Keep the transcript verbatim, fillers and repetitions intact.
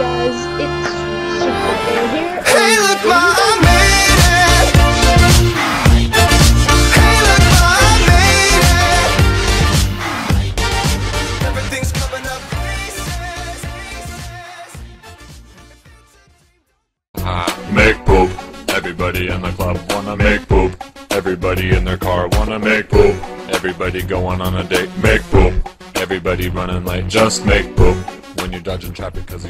guys, it's Super Bear here. Hey, look, Ma, I made it! Hey, look, Ma, I made it! Everything's coming up pieces, pieces. I make poop. Everybody in the club wanna make poop. Everybody in their car wanna make poop. Everybody going on a date, make poop. Everybody running late, just make poop. When you're dodging traffic 'cause